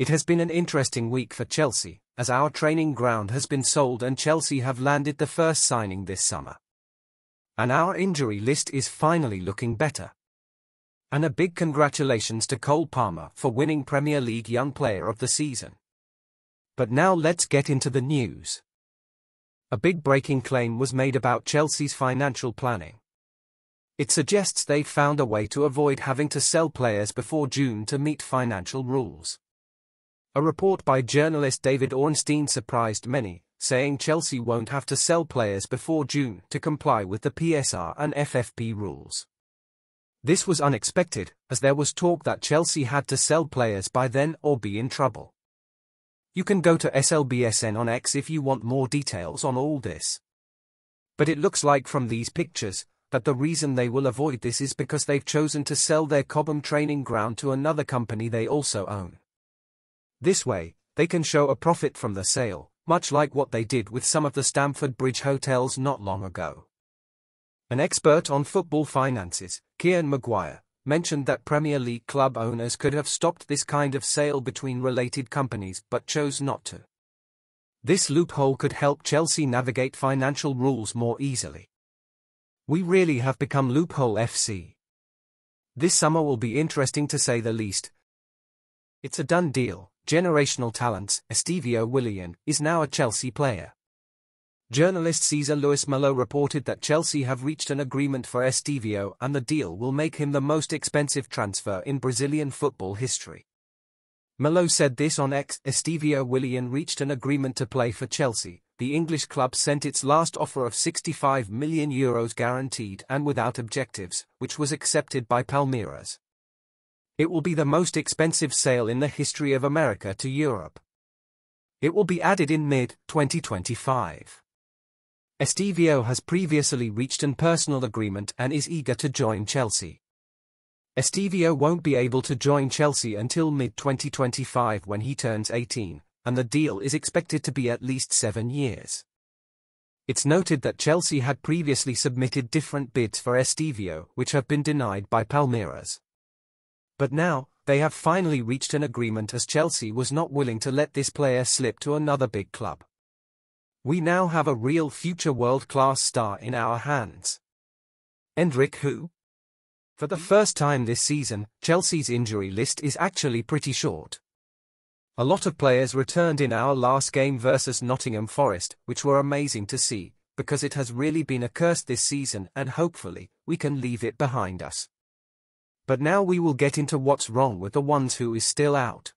It has been an interesting week for Chelsea, as our training ground has been sold and Chelsea have landed the first signing this summer. And our injury list is finally looking better. And a big congratulations to Cole Palmer for winning Premier League Young Player of the Season. But now let's get into the news. A big breaking claim was made about Chelsea's financial planning. It suggests they've found a way to avoid having to sell players before June to meet financial rules. A report by journalist David Ornstein surprised many, saying Chelsea won't have to sell players before June to comply with the PSR and FFP rules. This was unexpected, as there was talk that Chelsea had to sell players by then or be in trouble. You can go to SLBSN on X if you want more details on all this. But it looks like from these pictures, that the reason they will avoid this is because they've chosen to sell their Cobham training ground to another company they also own. This way, they can show a profit from the sale, much like what they did with some of the Stamford Bridge hotels not long ago. An expert on football finances, Kieran Maguire, mentioned that Premier League club owners could have stopped this kind of sale between related companies but chose not to. This loophole could help Chelsea navigate financial rules more easily. We really have become loophole FC. This summer will be interesting to say the least. It's a done deal. Generational talents, Estevão Willian, is now a Chelsea player. Journalist Cesar Luis Malo reported that Chelsea have reached an agreement for Estevão and the deal will make him the most expensive transfer in Brazilian football history. Malo said this on X. Estevão Willian reached an agreement to play for Chelsea. The English club sent its last offer of €65 million guaranteed and without objectives, which was accepted by Palmeiras. It will be the most expensive sale in the history of America to Europe. It will be added in mid-2025. Estevão has previously reached an personal agreement and is eager to join Chelsea. Estevão won't be able to join Chelsea until mid-2025 when he turns 18, and the deal is expected to be at least 7 years. It's noted that Chelsea had previously submitted different bids for Estevão, which have been denied by Palmeiras. But now, they have finally reached an agreement as Chelsea was not willing to let this player slip to another big club. We now have a real future world-class star in our hands. Endrick who? For the first time this season, Chelsea's injury list is actually pretty short. A lot of players returned in our last game versus Nottingham Forest, which were amazing to see, because it has really been a curse this season and hopefully, we can leave it behind us. But now we will get into what's wrong with the ones who is still out.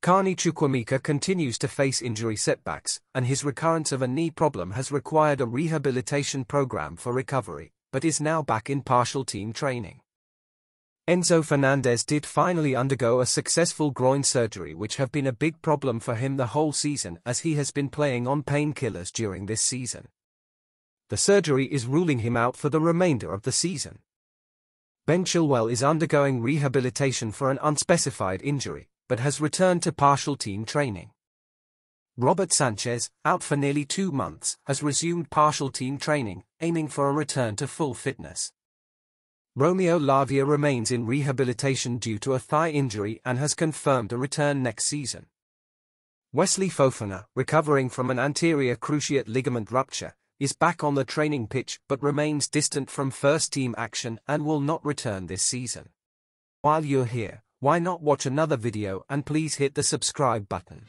Carney Chukwumaika continues to face injury setbacks, and his recurrence of a knee problem has required a rehabilitation program for recovery, but is now back in partial team training. Enzo Fernandez did finally undergo a successful groin surgery, which have been a big problem for him the whole season as he has been playing on painkillers during this season. The surgery is ruling him out for the remainder of the season. Ben Chilwell is undergoing rehabilitation for an unspecified injury, but has returned to partial team training. Robert Sanchez, out for nearly 2 months, has resumed partial team training, aiming for a return to full fitness. Romeo Lavia remains in rehabilitation due to a thigh injury and has confirmed a return next season. Wesley Fofana, recovering from an anterior cruciate ligament rupture, is back on the training pitch but remains distant from first-team action and will not return this season. While you're here, why not watch another video and please hit the subscribe button.